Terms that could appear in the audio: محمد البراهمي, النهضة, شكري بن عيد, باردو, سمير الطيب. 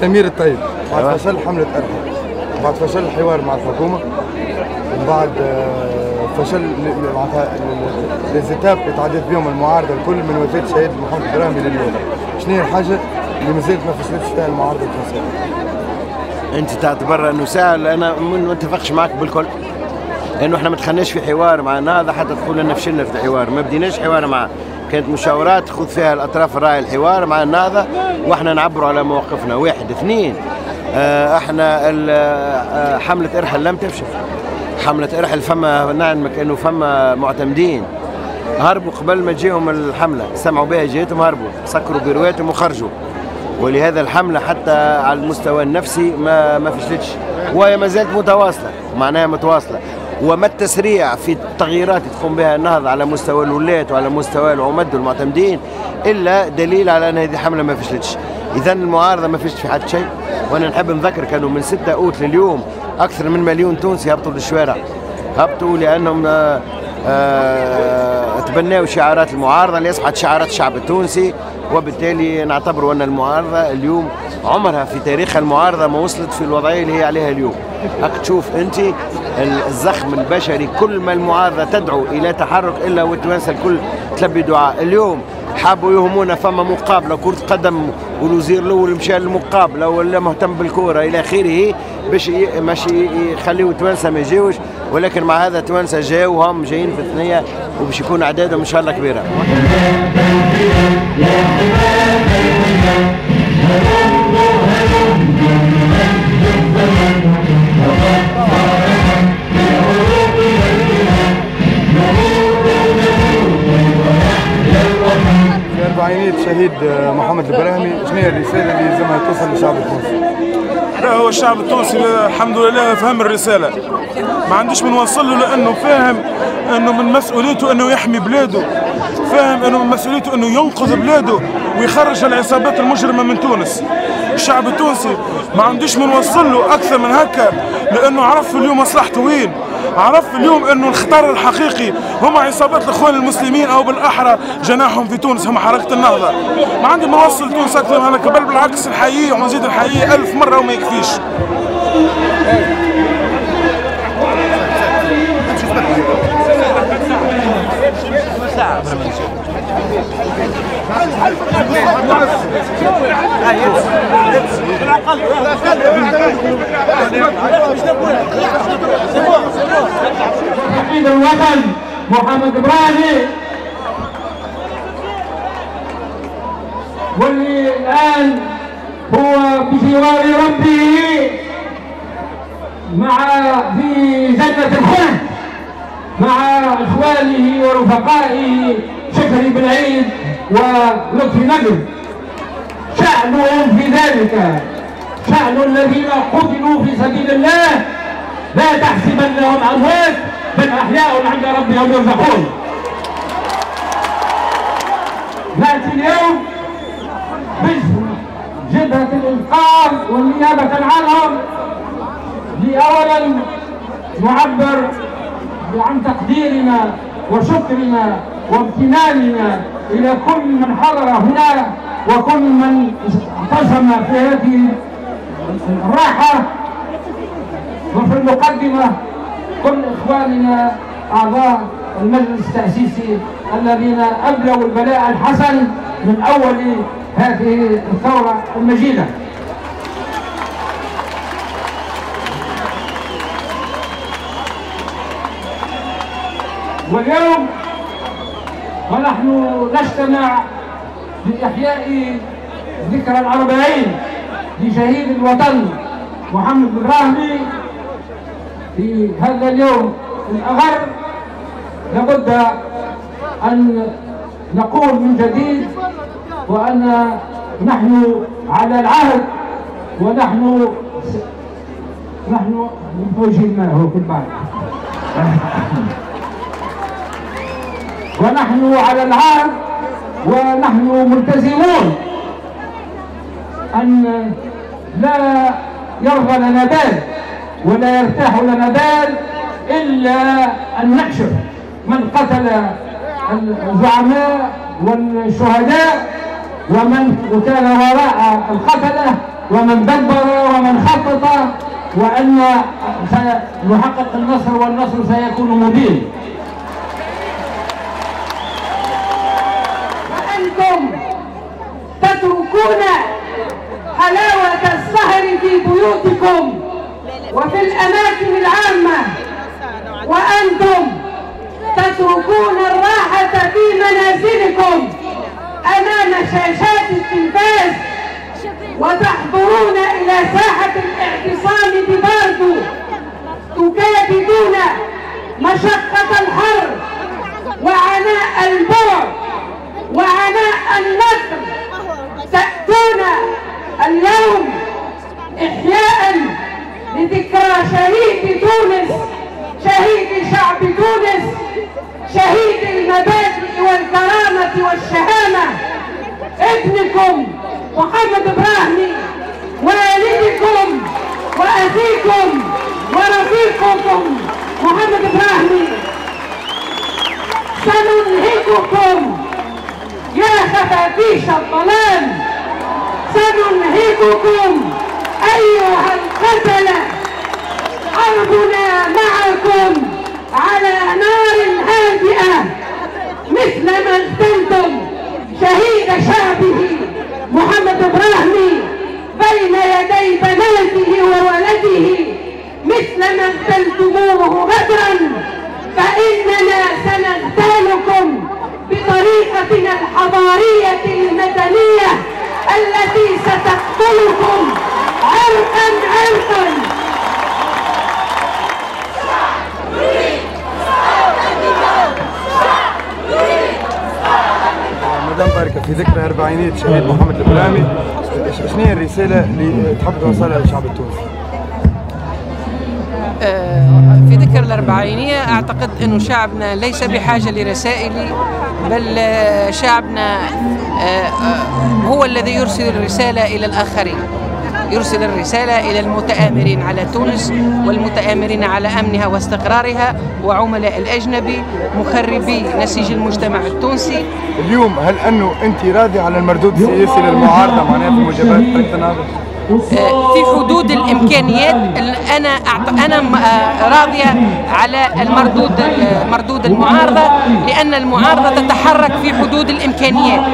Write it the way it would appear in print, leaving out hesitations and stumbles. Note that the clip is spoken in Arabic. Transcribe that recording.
سمير الطيب بعد فشل حملة أرهب، بعد فشل الحوار مع الحكومة، بعد فشل الزتاب اللي تعديت بهم المعارضة الكل من وفاة الشهيد محمد البراهمي لليوم. شنو هي الحاجة اللي مازالت ما فشلتش فيها المعارضة التونسية؟ أنت تعتبر أنه سهل؟ أنا ما نتفقش معك بالكل، لأنه احنا ما دخلناش في حوار مع النهضة حتى تقول أن فشلنا في الحوار، ما بديناش حوار معاه، كانت مشاورات خذ فيها الأطراف الراعي الحوار مع النهضة واحنا نعبروا على مواقفنا، واحد. اثنين، احنا حملة إرحل لم تفشل، حملة إرحل فما نعلمك أنه فما معتمدين هربوا قبل ما تجيهم الحملة، سمعوا بها جيتهم هربوا، سكروا بيرواتهم وخرجوا، ولهذا الحملة حتى على المستوى النفسي ما فشلتش، وهي ما زالت متواصلة، معناها متواصلة. وما التسريع في التغييرات تقوم بها النهضة على مستوى الولاة وعلى مستوى العمد والمعتمدين إلا دليل على أن هذه الحملة ما فشلتش. إذا المعارضة ما فشلت في حتى شيء، وأنا نحب نذكر كانوا من 6 أوت لليوم أكثر من مليون تونسي هبطوا للشوارع، هبطوا لأنهم تبناوا شعارات المعارضة اللي أصبحت شعارات الشعب التونسي، وبالتالي نعتبر أن المعارضة اليوم عمرها في تاريخ المعارضة ما وصلت في الوضعية اللي هي عليها اليوم. هاك تشوف أنت الزخم البشري، كل ما المعارضة تدعو إلى تحرك إلا والتوانسة الكل تلبي دعاء. اليوم حابوا يهمونا فما مقابلة كرة قدم والوزير الأول مشى للمقابلة ولا مهتم بالكورة إلى آخره باش ماشي يخليوا التوانسة ما يجيوش، ولكن مع هذا التوانسة جاوا وهم جايين في الثنية وباش يكون أعدادهم إن شاء الله كبيرة. في أربعينية شهيد محمد البراهمي، شنو هي الرسالة اللي لازمها توصل للشعب التونسي؟ لا، هو الشعب التونسي الحمد لله فهم الرسالة، ما عندوش من وصل له، لأنه فاهم أنه من مسؤوليته أنه يحمي بلاده، فاهم أنه من مسؤوليته أنه ينقذ بلاده ويخرج العصابات المجرمة من تونس. الشعب التونسي ما عندوش من وصل له أكثر من هكا، لأنه عرف اليوم مصلحته وين، عرف اليوم أنه الخطر الحقيقي هم عصابات الإخوان المسلمين، أو بالأحرى جناحهم في تونس هم حركة النهضة. ما عندي ما وصل تونس أكثر من هكا، بل بالعكس نحييه ونزيد نحييه 1000 مرة وما يكفيش. حبيب الوطن محمد البراهمي، واللي الآن هو بجوار ربه مع في جنة الخلد مع إخوانه ورفقائه شكري بن عيد ولطفي نجم. شأنهم في ذلك شأن الذين قتلوا في سبيل الله، لا تحسبنهم أموات بل أحياء عند ربهم يرزقون. نأتي اليوم بجبهة الإنقاذ والنيابة عنهم لأولا نعبر عن تقديرنا وشكرنا وامتناننا إلى كل من حضر هنا وكل من اعتصم في هذه الراحة، وفي المقدمة كل إخواننا أعضاء المجلس التأسيسي الذين أبلوا البلاء الحسن من أول هذه الثورة المجيدة. واليوم ونحن نجتمع لإحياء ذكرى ال40 لشهيد الوطن محمد البراهمي في هذا اليوم الأغر، لابد أن نقول من جديد وأن نحن على العهد ونحن وجدناه في البعض ونحن على العهد ونحن ملتزمون أن لا يرضى لنا بال ولا يرتاح لنا بال إلا أن نكشف من قتل الزعماء والشهداء ومن وكان وراء القتلة ومن دبر ومن خطط، وأن سنحقق النصر، والنصر سيكون مبين. وأنتم تتركون حلاوة السهر في بيوتكم وفي الأماكن العامة، وأنتم تتركون الراحة في منازلكم أمام شاشات التلفاز، وتحضرون إلى ساحة الاعتصام بباردو، تكابدون مشقة الحر وعناء البعد وعناء النقل. تأتون اليوم إحياء لذكرى شهيد تونس، شهيد شعب تونس، شهيد المبادئ والكرامة والشهامة، ابنكم محمد البراهمي، والدكم وأخيكم ورفيقكم محمد البراهمي. سننهككم يا خفافيش الظلام، سننهككم أيها القتلة. حربنا معكم على نار هادئة، مثلما اغتنتم شهيد شعبه محمد البراهمي بين يدي بناته وولده، مثلما اغتنتموه غدرا، فإننا سنغتالكم بطريقتنا الحضارية المدنية التي ستقتلكم عرقا عرقا. في ذكرى أربعينية شهيد محمد البراهمي، شنو هي الرسالة اللي تحب توصلها للشعب التونسي؟ في ذكرى الأربعينية أعتقد أنه شعبنا ليس بحاجة لرسائل، بل شعبنا هو الذي يرسل الرسالة إلى الآخرين، يرسل الرسالة إلى المتآمرين على تونس، والمتآمرين على أمنها واستقرارها، وعملاء الأجنبي، مخربي نسيج المجتمع التونسي. اليوم هل أنه أنت راضي على المردود السياسي للمعارضة معناها في مجابهة حركة النهضة؟ في حدود الإمكانيات أنا راضية على مردود المعارضة، لأن المعارضة تتحرك في حدود الإمكانيات.